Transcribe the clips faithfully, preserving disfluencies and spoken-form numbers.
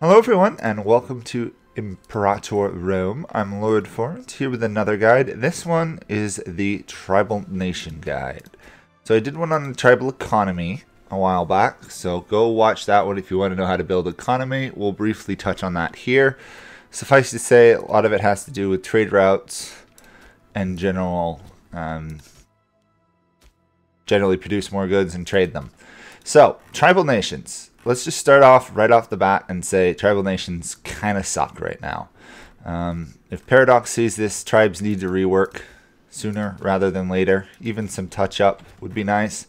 Hello everyone and welcome to Imperator Rome. I'm Lord Forwind here with another guide. This one is the Tribal Nation Guide. So I did one on the Tribal Economy a while back, so go watch that one if you want to know how to build economy. We'll briefly touch on that here. Suffice to say, a lot of it has to do with trade routes and general, um, generally produce more goods and trade them. So, Tribal Nations. Let's just start off right off the bat and say tribal nations kind of suck right now. Um, if Paradox sees this, tribes need to rework sooner rather than later. Even some touch-up would be nice.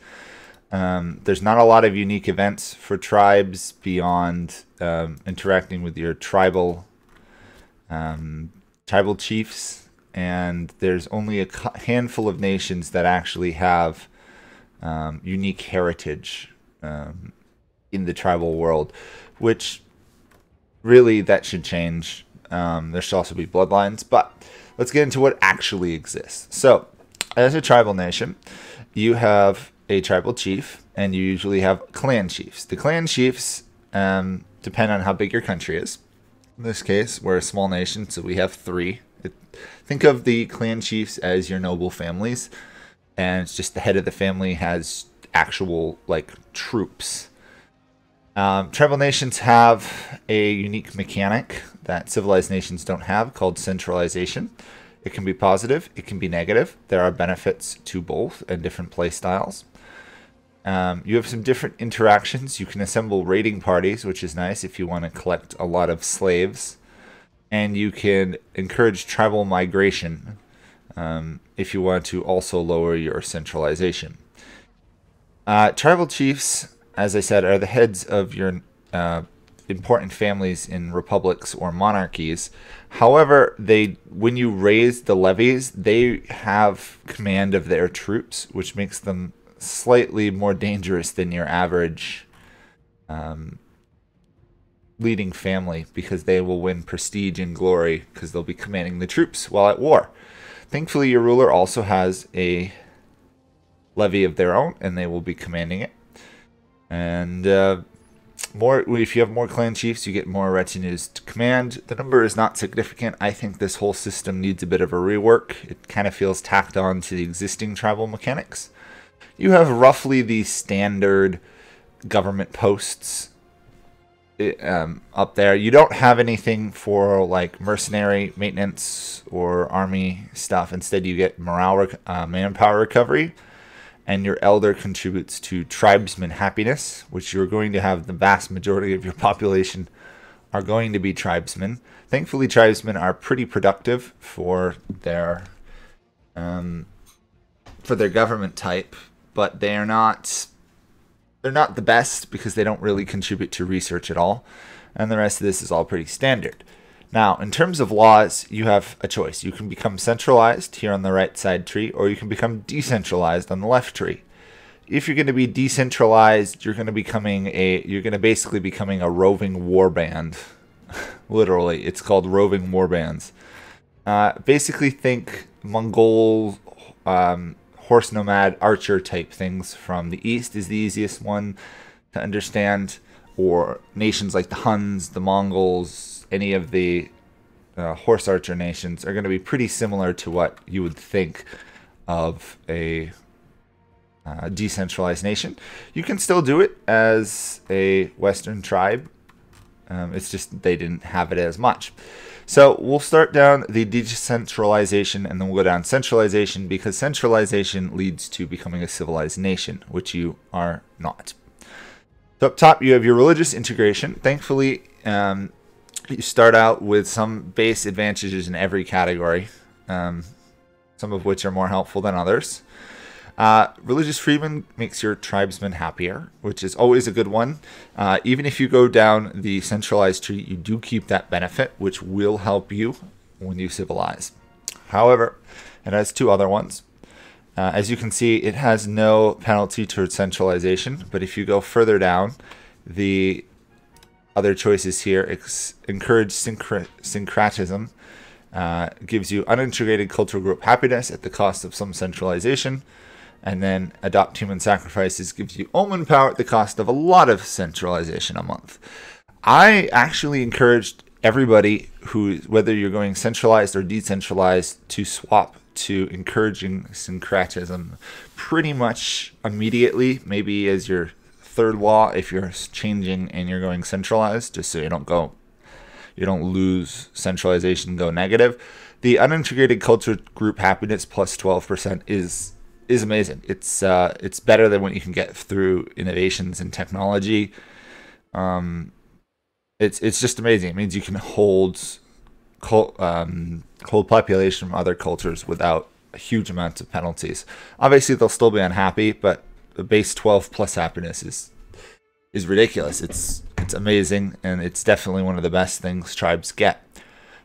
Um, there's not a lot of unique events for tribes beyond um, interacting with your tribal um, tribal chiefs. And there's only a handful of nations that actually have um, unique heritage Um in the tribal world, which really that should change. Um, there should also be bloodlines, but let's get into what actually exists. So as a tribal nation, you have a tribal chief and you usually have clan chiefs. The clan chiefs um, depend on how big your country is. In this case, we're a small nation, so we have three. It, think of the clan chiefs as your noble families, and it's just the head of the family has actual like troops. Um, tribal nations have a unique mechanic that civilized nations don't have called centralization. It can be positive, it can be negative. There are benefits to both and different play styles. Um, you have some different interactions. You can assemble raiding parties, which is nice if you want to collect a lot of slaves. And you can encourage tribal migration um, if you want to also lower your centralization. Uh, tribal chiefs, as I said, are the heads of your uh, important families in republics or monarchies. However, they when you raise the levies, they have command of their troops, which makes them slightly more dangerous than your average um, leading family, because they will win prestige and glory because they'll be commanding the troops while at war. Thankfully, your ruler also has a levy of their own, and they will be commanding it. And uh, more, if you have more clan chiefs, you get more retinues to command. The number is not significant. I think this whole system needs a bit of a rework. It kind of feels tacked on to the existing tribal mechanics. You have roughly the standard government posts um, up there. You don't have anything for like mercenary maintenance or army stuff. Instead, you get morale, rec uh, manpower recovery. And your elder contributes to tribesman happiness, which you're going to have the vast majority of your population are going to be tribesmen. Thankfully, tribesmen are pretty productive for their um, for their government type, but they are not they're not the best because they don't really contribute to research at all. And the rest of this is all pretty standard. Now, in terms of laws, you have a choice. You can become centralized here on the right side tree, or you can become decentralized on the left tree. If you're going to be decentralized, you're going to becoming a you're going to basically becoming a roving warband. Literally, it's called roving warbands. Uh, basically, think Mongol um, horse nomad archer type things from the east is the easiest one to understand, or nations like the Huns, the Mongols. Any of the uh, horse archer nations are going to be pretty similar to what you would think of a uh, decentralized nation. You can still do it as a Western tribe. Um, it's just they didn't have it as much. So we'll start down the decentralization and then we'll go down centralization, because centralization leads to becoming a civilized nation, which you are not. So up top, you have your religious integration. Thankfully, um, you start out with some base advantages in every category, um, some of which are more helpful than others. Uh, religious freedom makes your tribesmen happier, which is always a good one. Uh, even if you go down the centralized tree, you do keep that benefit, which will help you when you civilize. However, it has two other ones. Uh, as you can see, it has no penalty towards centralization, but if you go further down, the other choices here encourage syncre syncretism, uh, gives you unintegrated cultural group happiness at the cost of some centralization, and then adopt human sacrifices gives you omen power at the cost of a lot of centralization a month. I actually encouraged everybody who, whether you're going centralized or decentralized, to swap to encouraging syncretism pretty much immediately, maybe as your third law if you're changing and you're going centralized, just so you don't go, you don't lose centralization, go negative. The unintegrated culture group happiness plus twelve percent is is amazing. It's uh, it's better than what you can get through innovations in technology. Um, it's it's just amazing. It means you can hold cult, um, hold population from other cultures without huge amounts of penalties. Obviously, they'll still be unhappy, but the base twelve plus happiness is is ridiculous. It's it's amazing, and it's definitely one of the best things tribes get.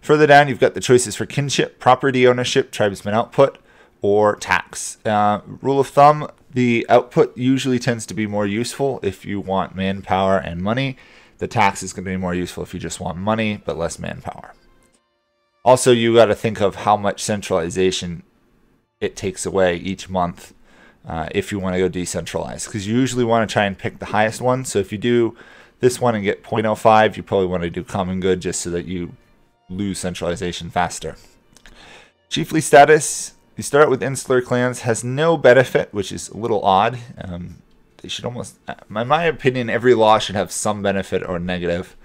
Further down, you've got the choices for kinship, property ownership, tribesman output, or tax. Uh, rule of thumb, the output usually tends to be more useful if you want manpower and money. The tax is going to be more useful if you just want money, but less manpower. Also, you got to think of how much centralization it takes away each month uh, if you want to go decentralized, because you usually want to try and pick the highest one. So if you do this one and get zero point zero five, you probably want to do common good just so that you lose centralization faster. Chiefly status, you start with insular clans, has no benefit, which is a little odd. Um, they should almost, in my opinion, every law should have some benefit or negative.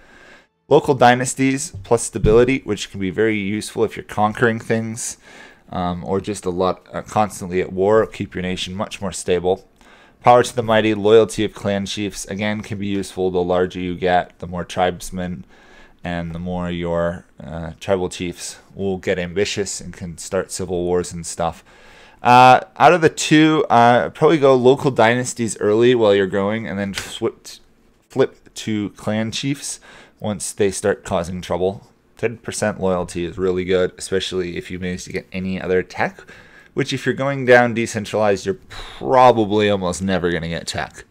Local dynasties plus stability, which can be very useful if you're conquering things um, or just a lot uh, constantly at war, keep your nation much more stable. Power to the mighty, loyalty of clan chiefs, again, can be useful. The larger you get, the more tribesmen and the more your uh, tribal chiefs will get ambitious and can start civil wars and stuff. Uh, out of the two, uh, probably go local dynasties early while you're growing, and then flip, flip to clan chiefs once they start causing trouble. ten percent loyalty is really good, especially if you manage to get any other tech, which if you're going down decentralized, you're probably almost never going to get tech.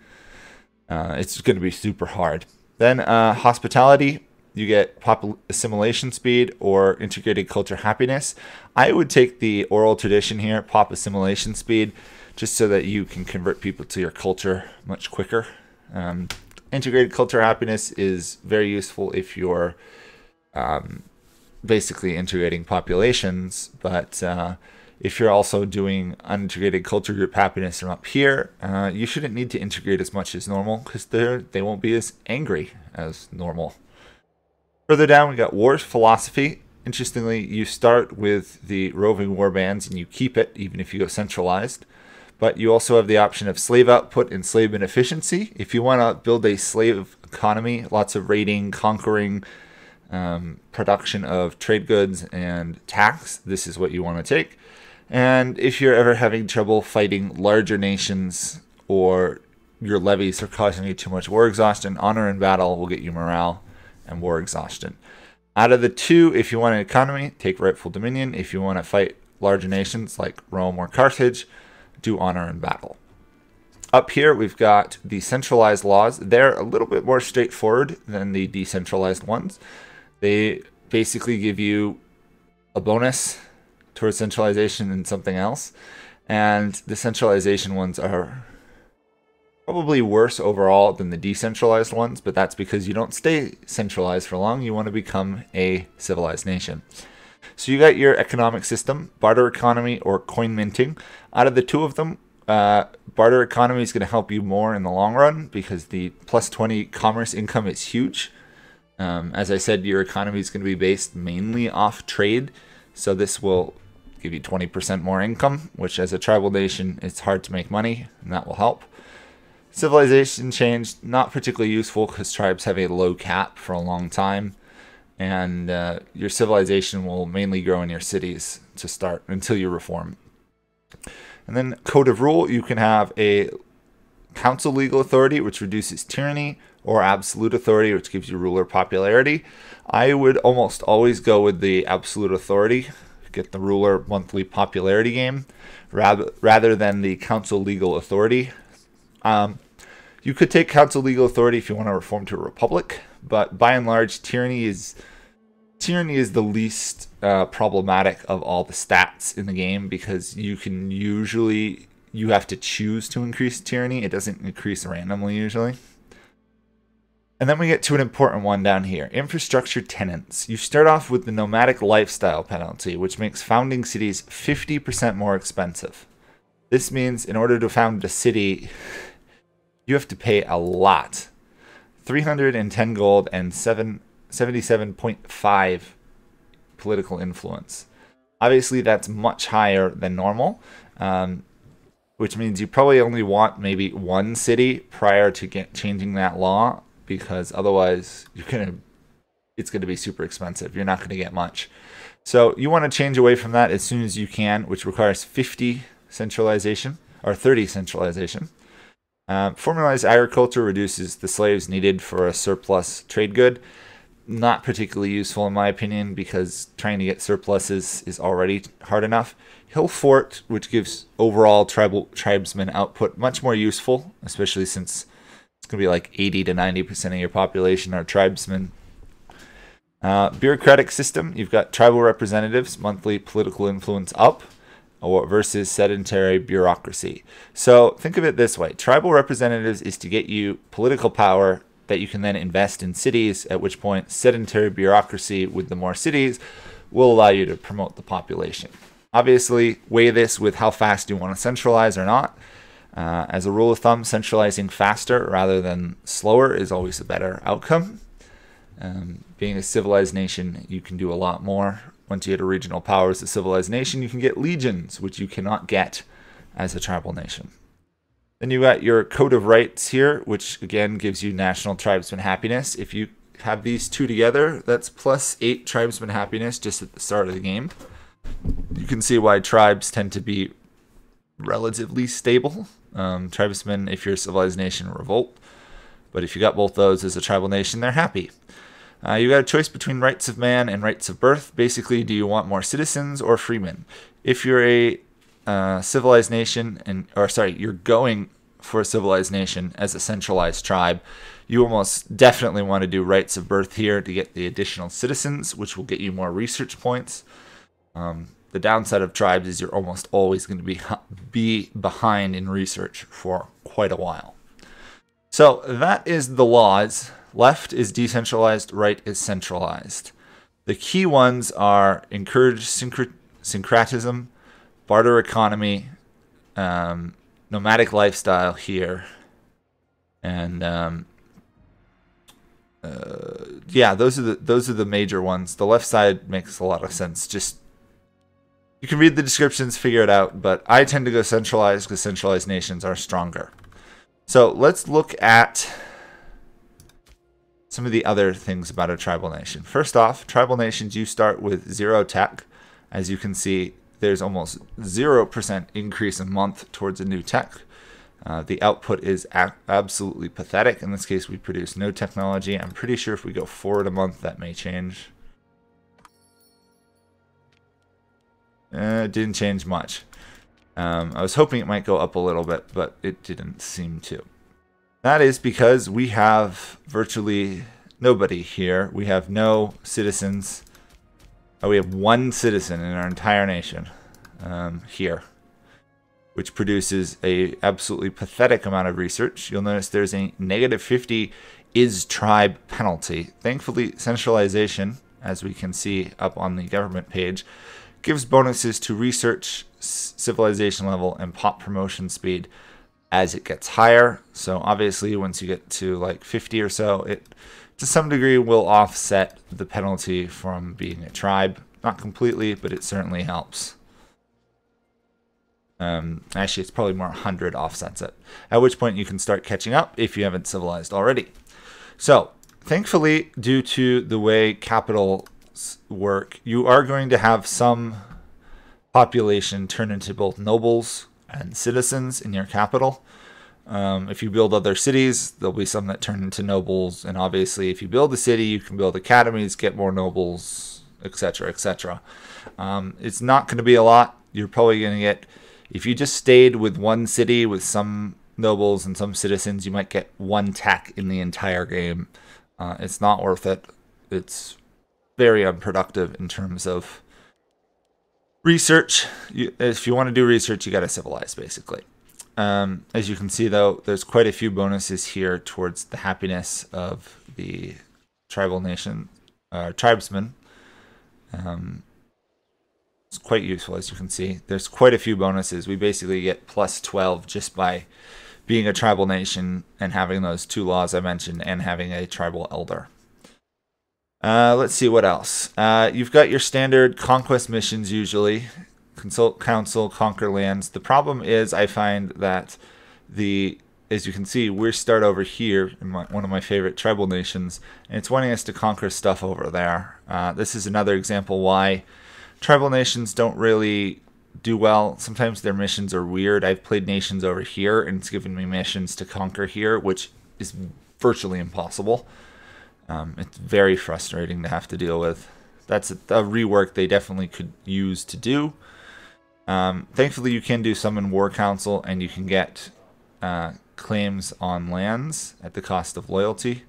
Uh, it's going to be super hard. Then uh, hospitality. You get pop assimilation speed or integrated culture happiness. I would take the oral tradition here, pop assimilation speed, just so that you can convert people to your culture much quicker. Um, integrated culture happiness is very useful if you're um, basically integrating populations, but uh, if you're also doing unintegrated culture group happiness from up here, uh, you shouldn't need to integrate as much as normal because they won't be as angry as normal. Further down, we got wars philosophy. Interestingly, you start with the roving war bands and you keep it, even if you go centralized. But you also have the option of slave output and slave inefficiency. If you want to build a slave economy, lots of raiding, conquering, um, production of trade goods and tax, this is what you want to take. And if you're ever having trouble fighting larger nations or your levies are causing you too much war exhaustion, honor in battle will get you morale and war exhaustion. Out of the two, if you want an economy, take rightful dominion. If you want to fight larger nations like Rome or Carthage, do honor in battle. Up here, we've got the centralized laws. They're a little bit more straightforward than the decentralized ones. They basically give you a bonus towards centralization and something else. And the centralization ones are probably worse overall than the decentralized ones, but that's because you don't stay centralized for long. You want to become a civilized nation. So you got your economic system, barter economy or coin minting. Out of the two of them, uh, barter economy is going to help you more in the long run because the plus twenty commerce income is huge. Um, as I said, your economy is going to be based mainly off trade. So this will give you twenty percent more income, which as a tribal nation, it's hard to make money, and that will help. Civilization change, not particularly useful because tribes have a low cap for a long time, and uh, your civilization will mainly grow in your cities to start until you reform. And then code of rule, you can have a council legal authority, which reduces tyranny, or absolute authority, which gives you ruler popularity. I would almost always go with the absolute authority, get the ruler monthly popularity game, rather than the council legal authority. Um, you could take council legal authority if you want to reform to a republic, but by and large, tyranny is tyranny is the least uh, problematic of all the stats in the game because you can usually, you have to choose to increase tyranny. It doesn't increase randomly usually. And then we get to an important one down here, infrastructure tenants. You start off with the nomadic lifestyle penalty, which makes founding cities fifty percent more expensive. This means in order to found a city, you have to pay a lot. three hundred ten gold and seventy-seven point five political influence. Obviously, that's much higher than normal, um, which means you probably only want maybe one city prior to get changing that law, because otherwise you're gonna, it's going to be super expensive. You're not going to get much. So you want to change away from that as soon as you can, which requires fifty centralization, or thirty centralization. Uh, formalized agriculture reduces the slaves needed for a surplus trade good. Not particularly useful in my opinion, because trying to get surpluses is already hard enough. Hill fort, which gives overall tribal tribesmen output, much more useful, especially since it's going to be like eighty to ninety percent of your population are tribesmen. Uh, bureaucratic system, you've got tribal representatives, monthly political influence up, or versus sedentary bureaucracy. So think of it this way, tribal representatives is to get you political power that you can then invest in cities, at which point sedentary bureaucracy with the more cities will allow you to promote the population. Obviously, weigh this with how fast you want to centralize or not. Uh, as a rule of thumb, centralizing faster rather than slower is always a better outcome. Um, being a civilized nation, you can do a lot more. Once you get a regional power as a civilized nation, you can get legions, which you cannot get as a tribal nation. Then you got your Code of Rights here, which again gives you national tribesman happiness. If you have these two together, that's plus eight tribesman happiness just at the start of the game. You can see why tribes tend to be relatively stable. Um, tribesmen, if you're a civilized nation, revolt. But if you got both those as a tribal nation, they're happy. Uh, you got a choice between rights of man and rights of birth. Basically, do you want more citizens or freemen? If you're a Uh, civilized nation, and or sorry, you're going for a civilized nation as a centralized tribe, you almost definitely want to do rights of birth here to get the additional citizens, which will get you more research points. Um, the downside of tribes is you're almost always going to be, be behind in research for quite a while. So that is the laws. Left is decentralized, right is centralized. The key ones are encourage syncret syncretism, barter economy, um, nomadic lifestyle here, and um, uh, yeah, those are the those are the major ones. The left side makes a lot of sense. Just you can read the descriptions, figure it out. But I tend to go centralized because centralized nations are stronger. So let's look at some of the other things about a tribal nation. First off, tribal nations, you start with zero tech, as you can see. There's almost zero percent increase a month towards a new tech. Uh, the output is absolutely pathetic. In this case, we produce no technology. I'm pretty sure if we go forward a month, that may change. Uh, it didn't change much. Um, I was hoping it might go up a little bit, but it didn't seem to. That is because we have virtually nobody here. We have no citizens. Oh, we have one citizen in our entire nation um, here, which produces a absolutely pathetic amount of research. You'll notice there's a negative fifty is tribe penalty. Thankfully, centralization, as we can see up on the government page, gives bonuses to research, civilization level, and pop promotion speed as it gets higher. So obviously, once you get to like fifty or so, it to some degree will offset the penalty from being a tribe. Not completely, but it certainly helps. Um, actually, it's probably more one hundred offsets it, at which point you can start catching up if you haven't civilized already. So, thankfully, due to the way capitals work, you are going to have some population turn into both nobles and citizens in your capital. Um, if you build other cities, there'll be some that turn into nobles, and obviously if you build a city, you can build academies, get more nobles, et cetera, et cetera. Um, it's not going to be a lot. You're probably going to get, if you just stayed with one city with some nobles and some citizens, you might get one tech in the entire game. Uh, it's not worth it. It's very unproductive in terms of research. You, if you want to do research, you got to civilize, basically. Um, as you can see, though, there's quite a few bonuses here towards the happiness of the tribal nation uh, tribesmen. Um, it's quite useful, as you can see. There's quite a few bonuses. We basically get plus twelve just by being a tribal nation and having those two laws I mentioned and having a tribal elder. Uh, let's see what else. Uh, you've got your standard conquest missions usually. Consult council, conquer lands. The problem is I find that the, as you can see, we start over here in my, one of my favorite tribal nations, and it's wanting us to conquer stuff over there. Uh, this is another example why tribal nations don't really do well. Sometimes their missions are weird. I've played nations over here, and it's given me missions to conquer here, which is virtually impossible. Um, it's very frustrating to have to deal with. That's a, a rework they definitely could use to do. Um, thankfully, you can do some in War Council, and you can get uh, claims on lands at the cost of loyalty.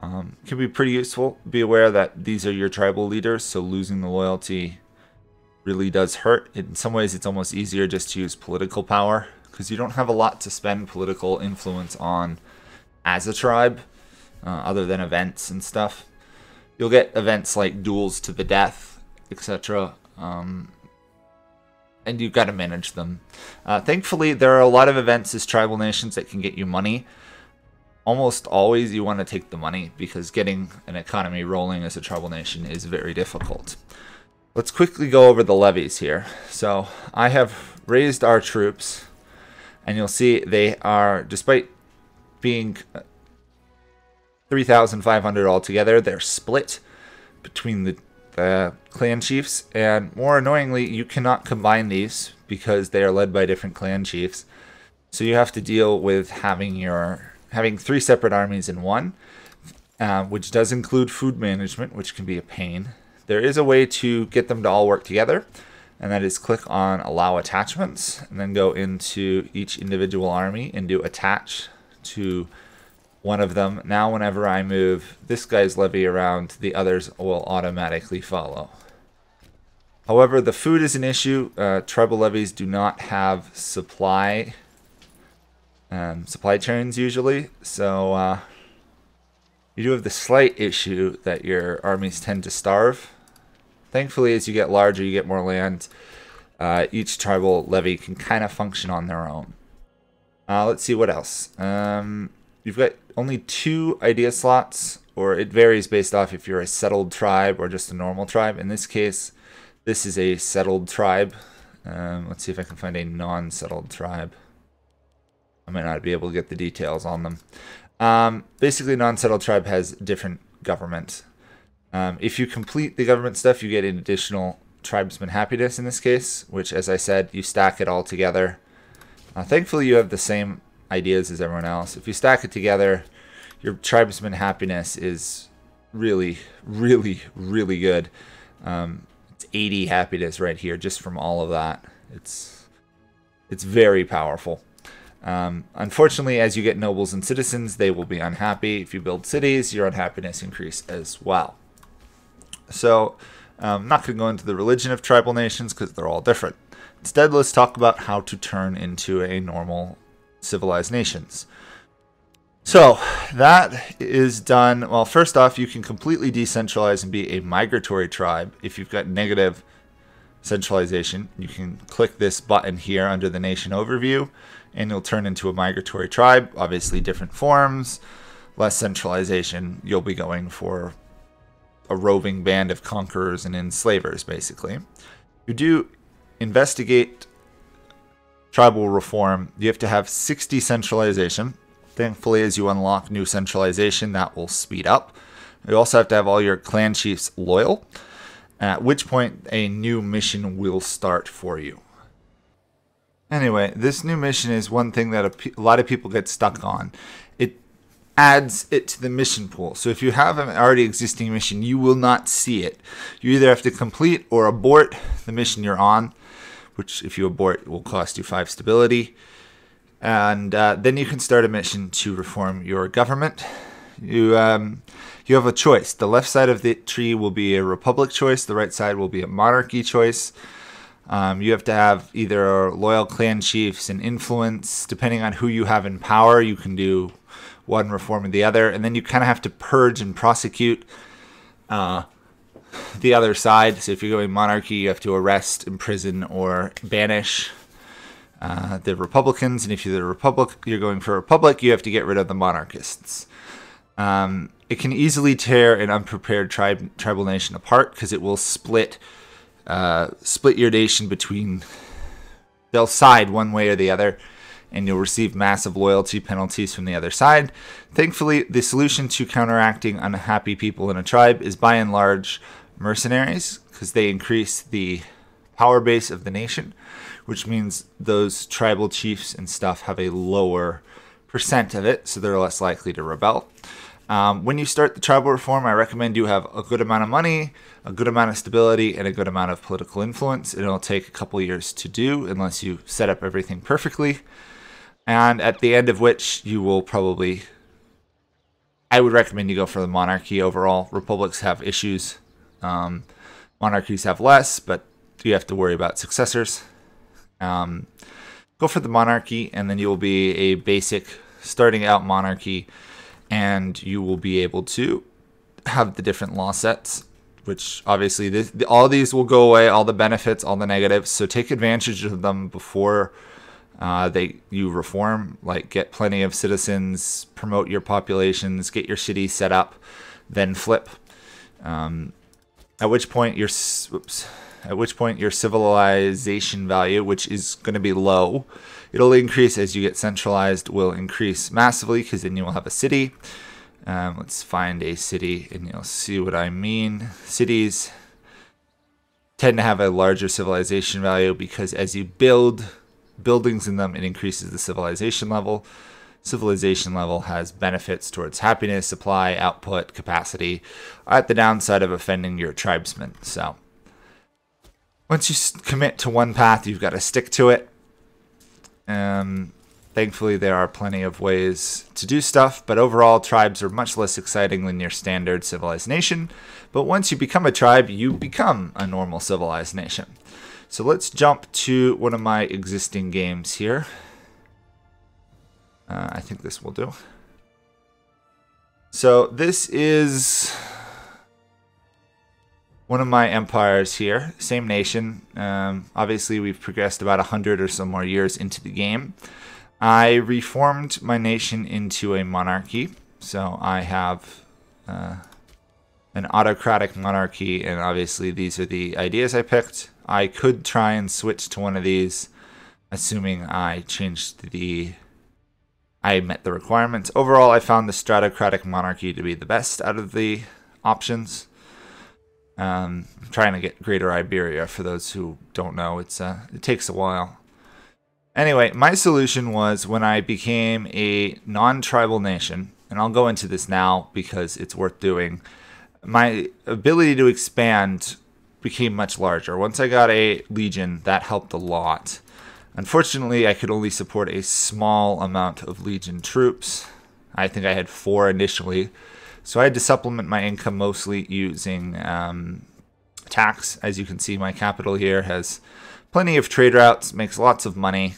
Um, can be pretty useful. Be aware that these are your tribal leaders, so losing the loyalty really does hurt. In some ways, it's almost easier just to use political power, because you don't have a lot to spend political influence on as a tribe, uh, other than events and stuff. You'll get events like duels to the death, et cetera, um... and you've got to manage them. Uh, thankfully, there are a lot of events as tribal nations that can get you money. Almost always you want to take the money, because getting an economy rolling as a tribal nation is very difficult. Let's quickly go over the levies here. So I have raised our troops, and you'll see they are, despite being three thousand five hundred altogether, they're split between the Uh, clan chiefs, and more annoyingly, you cannot combine these because they are led by different clan chiefs. So you have to deal with having your having three separate armies in one, uh, which does include food management, which can be a pain. There is a way to get them to all work together, and that is click on Allow Attachments, and then go into each individual army and do Attach to one of them. Now whenever I move this guy's levy around, the others will automatically follow. However, the food is an issue. Uh, tribal levies do not have supply um, supply chains usually, so uh, you do have the slight issue that your armies tend to starve. Thankfully, as you get larger, you get more land. Uh, each tribal levy can kind of function on their own. Uh, let's see what else. Um, You've got only two idea slots, or it varies based off if you're a settled tribe or just a normal tribe. In this case, this is a settled tribe. Um, let's see if I can find a non-settled tribe. I might not be able to get the details on them. Um, basically, non-settled tribe has different government. Um, if you complete the government stuff, you get an additional tribesman happiness in this case, which, as I said, you stack it all together. Uh, thankfully, you have the same ideas as everyone else. If you stack it together, your tribesman happiness is really, really, really good. Um, it's eighty happiness right here, just from all of that. It's it's very powerful. Um, unfortunately, as you get nobles and citizens, they will be unhappy. If you build cities, your unhappiness increase as well. So um, I'm not going to go into the religion of tribal nations because they're all different. Instead, let's talk about how to turn into a normal civilized nations. So that is done. Well, first off, you can completely decentralize and be a migratory tribe. If you've got negative centralization, you can click this button here under the nation overview, and you'll turn into a migratory tribe. Obviously, different forms, less centralization. You'll be going for a roving band of conquerors and enslavers, basically. You do investigate tribal reform. You have to have sixty centralization. Thankfully, as you unlock new centralization, that will speed up. You also have to have all your clan chiefs loyal, at which point a new mission will start for you. Anyway, this new mission is one thing that a, a lot of people get stuck on. It adds it to the mission pool. So if you have an already existing mission, you will not see it. You either have to complete or abort the mission you're on, which if you abort, will cost you five stability. And uh, then you can start a mission to reform your government. You, um, you have a choice. The left side of the tree will be a republic choice. The right side will be a monarchy choice. Um, you have to have either loyal clan chiefs and influence. Depending on who you have in power, you can do one reforming the other, and then you kind of have to purge and prosecute uh, the other side. So if you're going monarchy, you have to arrest, imprison, or banish uh, the Republicans, and if you're the republic, you're going for a republic, you have to get rid of the monarchists. Um, it can easily tear an unprepared tribe, tribal nation apart because it will split uh, split your nation between. They'll side one way or the other, and you'll receive massive loyalty penalties from the other side. Thankfully, the solution to counteracting unhappy people in a tribe is by and large mercenaries, because they increase the power base of the nation, which means those tribal chiefs and stuff have a lower percent of it, so they're less likely to rebel. Um, when you start the tribal reform, I recommend you have a good amount of money, a good amount of stability, and a good amount of political influence. It'll take a couple years to do unless you set up everything perfectly. And at the end of which you will probably, I would recommend you go for the monarchy overall. Republics have issues. Um, monarchies have less, but you have to worry about successors. Um, go for the monarchy, and then you will be a basic starting out monarchy. And you will be able to have the different law sets, which obviously this, all these will go away, all the benefits, all the negatives. So take advantage of them before uh, they you reform. Like get plenty of citizens, promote your populations, get your city set up, then flip. Um, at which point your oops, at which point your civilization value, which is going to be low. It'll increase as you get centralized, will increase massively because then you will have a city. Um, let's find a city and you'll see what I mean. Cities tend to have a larger civilization value because as you build buildings in them, it increases the civilization level. Civilization level has benefits towards happiness, supply, output, capacity, at the downside of offending your tribesmen. So once you commit to one path, you've got to stick to it. Um, thankfully, there are plenty of ways to do stuff, but overall, tribes are much less exciting than your standard civilized nation. But once you become a tribe, you become a normal civilized nation. So let's jump to one of my existing games here. Uh, I think this will do. So this is one of my empires here, same nation. Um, obviously, we've progressed about a hundred or so more years into the game. I reformed my nation into a monarchy. So I have uh, an autocratic monarchy, and obviously these are the ideas I picked. I could try and switch to one of these, assuming I changed the... I met the requirements. Overall, I found the stratocratic monarchy to be the best out of the options. Um, I'm trying to get Greater Iberia for those who don't know. It's uh, it takes a while. Anyway, my solution was when I became a non-tribal nation, and I'll go into this now because it's worth doing, my ability to expand became much larger. Once I got a legion, that helped a lot. Unfortunately, I could only support a small amount of legion troops. I think I had four initially. So I had to supplement my income mostly using um, tax. As you can see, my capital here has plenty of trade routes, makes lots of money.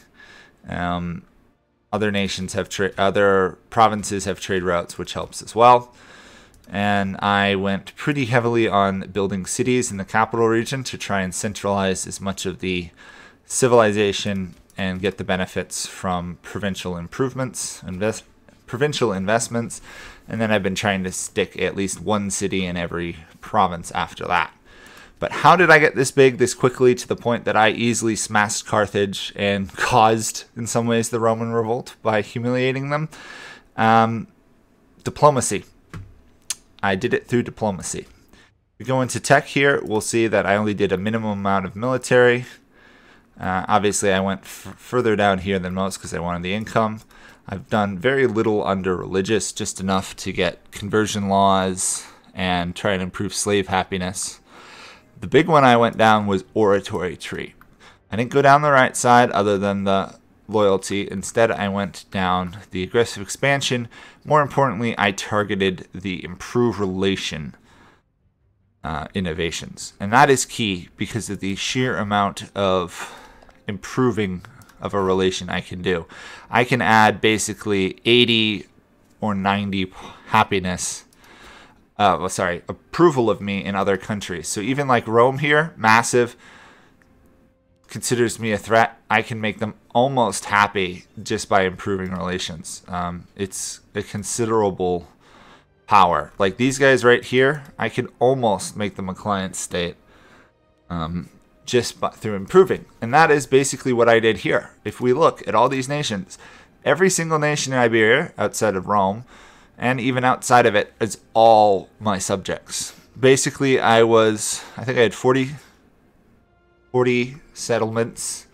Um, other nations have tra other provinces have trade routes, which helps as well. And I went pretty heavily on building cities in the capital region to try and centralize as much of the civilization and get the benefits from provincial improvements, invest provincial investments. And then I've been trying to stick at least one city in every province after that. But how did I get this big this quickly to the point that I easily smashed Carthage and caused, in some ways, the Roman revolt by humiliating them? Um, diplomacy. I did it through diplomacy. If we go into tech here, we'll see that I only did a minimum amount of military. Uh, obviously, I went f further down here than most because I wanted the income. I've done very little under religious, just enough to get conversion laws and try and improve slave happiness. The big one I went down was oratory tree. I didn't go down the right side other than the loyalty. Instead, I went down the aggressive expansion. More importantly, I targeted the improve relation uh, innovations. And that is key because of the sheer amount of improving of a relation I can do. I can add basically eighty or ninety happiness, uh, well, sorry, approval of me in other countries. So even like Rome here, massive, considers me a threat. I can make them almost happy just by improving relations. Um, it's a considerable power. Like these guys right here, I can almost make them a client state um, just by, through improving. And that is basically what I did here. If we look at all these nations, every single nation in Iberia, outside of Rome, and even outside of it, is all my subjects. Basically, I was, I think I had forty, forty settlements,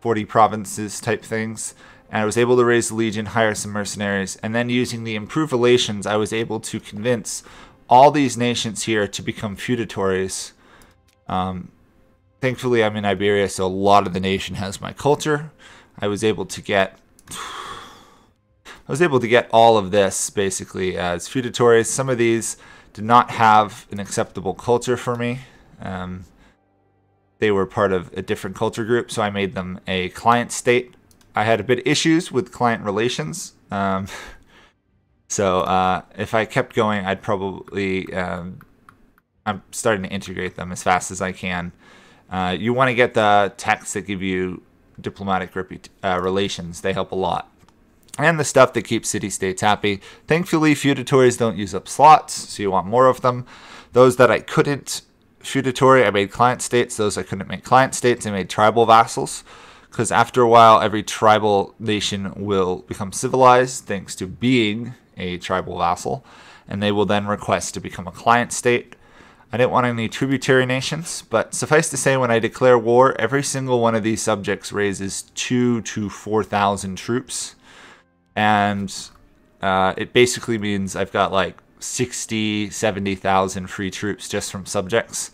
forty provinces type things, and I was able to raise the legion, hire some mercenaries, and then using the improved relations, I was able to convince all these nations here to become feudatories. Um, thankfully, I'm in Iberia, so a lot of the nation has my culture. I was able to get... I was able to get all of this basically as feudatories. Some of these did not have an acceptable culture for me. Um, they were part of a different culture group, so I made them a client state. I had a bit of issues with client relations. Um, so uh, if I kept going, I'd probably... Um, I'm starting to integrate them as fast as I can. Uh, you want to get the texts that give you diplomatic repu- uh, relations. They help a lot. And the stuff that keeps city-states happy. Thankfully, feudatories don't use up slots, so you want more of them. Those that I couldn't feudatory, I made client states. Those I couldn't make client states, I made tribal vassals. Because after a while, every tribal nation will become civilized, thanks to being a tribal vassal. And they will then request to become a client state. I didn't want any tributary nations, but suffice to say, when I declare war, every single one of these subjects raises two to four thousand troops. And uh, it basically means I've got like sixty, seventy thousand free troops just from subjects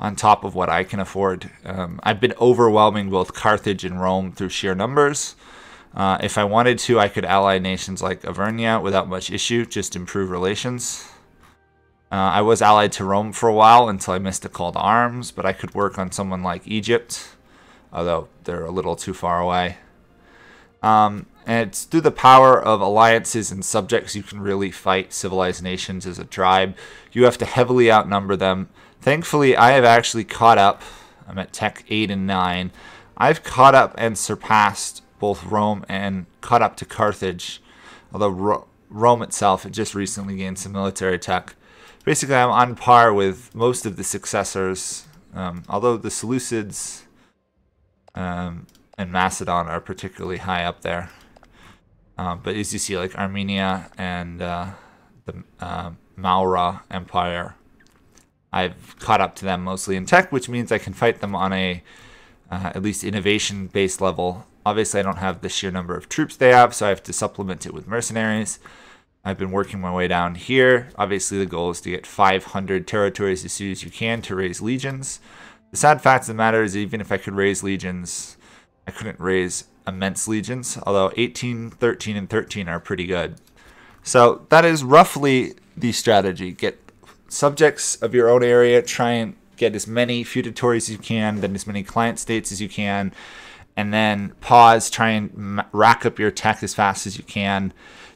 on top of what I can afford. Um, I've been overwhelming both Carthage and Rome through sheer numbers. Uh, if I wanted to, I could ally nations like Avernia without much issue, just improve relations. Uh, I was allied to Rome for a while until I missed a call to arms, but I could work on someone like Egypt, although they're a little too far away. Um, and it's through the power of alliances and subjects you can really fight civilized nations as a tribe. You have to heavily outnumber them. Thankfully, I have actually caught up. I'm at tech eight and nine. I've caught up and surpassed both Rome and caught up to Carthage. Although Ro Rome itself had just recently gained some military tech. Basically, I'm on par with most of the successors. Um, although the Seleucids... Um, and Macedon are particularly high up there. Um, but as you see, like Armenia and uh, the uh, Maurya Empire, I've caught up to them mostly in tech, which means I can fight them on a uh, at least innovation-based level. Obviously, I don't have the sheer number of troops they have, so I have to supplement it with mercenaries. I've been working my way down here. Obviously, the goal is to get five hundred territories as soon as you can to raise legions. The sad fact of the matter is, even if I could raise legions, I couldn't raise immense legions, although eighteen, thirteen, and thirteen are pretty good. So that is roughly the strategy. Get subjects of your own area, try and get as many feudatories as you can, then as many client states as you can, and then pause, try and rack up your tech as fast as you can.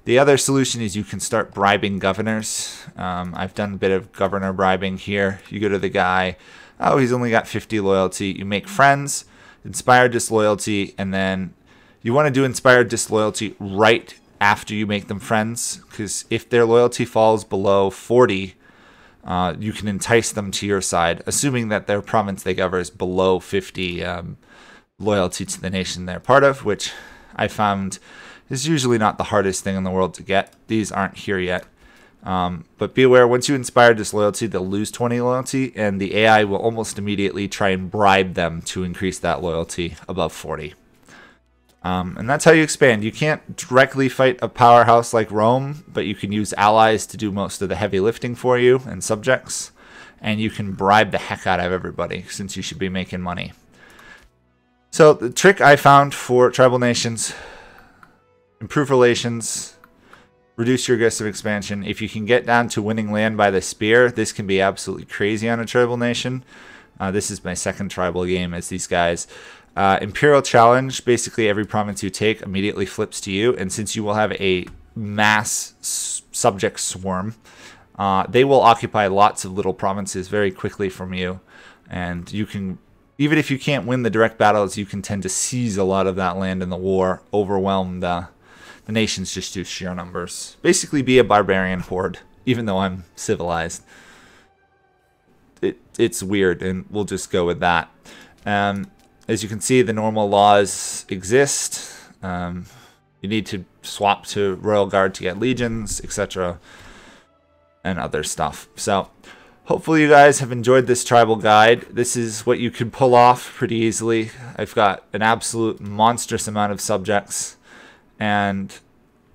The other solution is you can start bribing governors. Um, I've done a bit of governor bribing here. You go to the guy, oh, he's only got fifty loyalty. You make friends. Inspire disloyalty, and then you want to do inspire disloyalty right after you make them friends, because if their loyalty falls below forty, uh, you can entice them to your side, assuming that their province they govern is below fifty um, loyalty to the nation they're part of, which I found is usually not the hardest thing in the world to get. These aren't here yet. Um, but be aware, once you inspire disloyalty, they'll lose twenty loyalty, and the A I will almost immediately try and bribe them to increase that loyalty above forty. Um, and that's how you expand. You can't directly fight a powerhouse like Rome, but you can use allies to do most of the heavy lifting for you and subjects, and you can bribe the heck out of everybody, since you should be making money. So the trick I found for tribal nations, improve relations, reduce your risk of expansion. If you can get down to winning land by the spear, this can be absolutely crazy on a tribal nation. Uh, this is my second tribal game as these guys. Uh, Imperial Challenge, basically every province you take immediately flips to you. And since you will have a mass s subject swarm. Uh, they will occupy lots of little provinces very quickly from you, and you can, even if you can't win the direct battles, you can tend to seize a lot of that land in the war, overwhelm the, the nations just through sheer numbers. Basically be a barbarian horde, even though I'm civilized. It, it's weird, and we'll just go with that. Um, as you can see, the normal laws exist. Um, you need to swap to Royal Guard to get legions, et cetera, and other stuff. So, hopefully you guys have enjoyed this tribal guide. This is what you could pull off pretty easily. I've got an absolute monstrous amount of subjects, and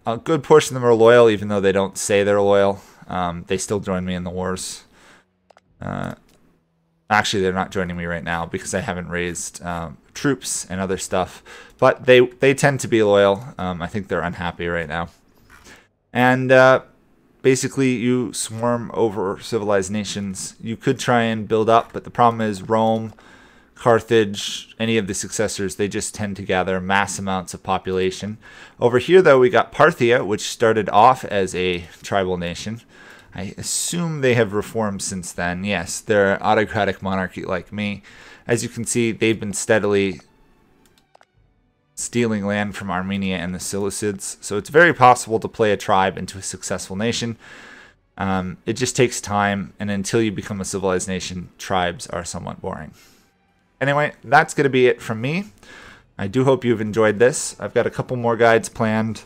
a good portion of them are loyal, even though they don't say they're loyal. Um, they still join me in the wars. Uh, actually, they're not joining me right now because I haven't raised um, troops and other stuff. But they, they tend to be loyal. Um, I think they're unhappy right now. And... Uh, Basically, you swarm over civilized nations. You could try and build up, but the problem is Rome, Carthage, any of the successors, they just tend to gather mass amounts of population. Over here, though, we got Parthia, which started off as a tribal nation. I assume they have reformed since then. Yes, they're an autocratic monarchy like me. As you can see, they've been steadily stealing land from Armenia and the Seleucids, so it's very possible to play a tribe into a successful nation. Um, it just takes time, and until you become a civilized nation, tribes are somewhat boring. Anyway, that's going to be it from me. I do hope you've enjoyed this. I've got a couple more guides planned.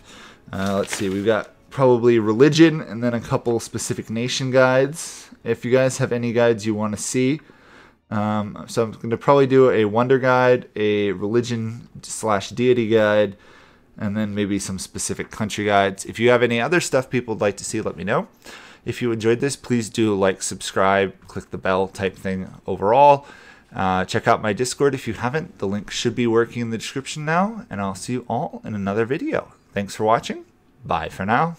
Uh, let's see, we've got probably religion, and then a couple specific nation guides. If you guys have any guides you want to see, Um, so I'm going to probably do a wonder guide, a religion slash deity guide, and then maybe some specific country guides. If you have any other stuff people would like to see, let me know. If you enjoyed this, please do like, subscribe, click the bell type thing overall. Uh, check out my Discord if you haven't. The link should be working in the description now, and I'll see you all in another video. Thanks for watching. Bye for now.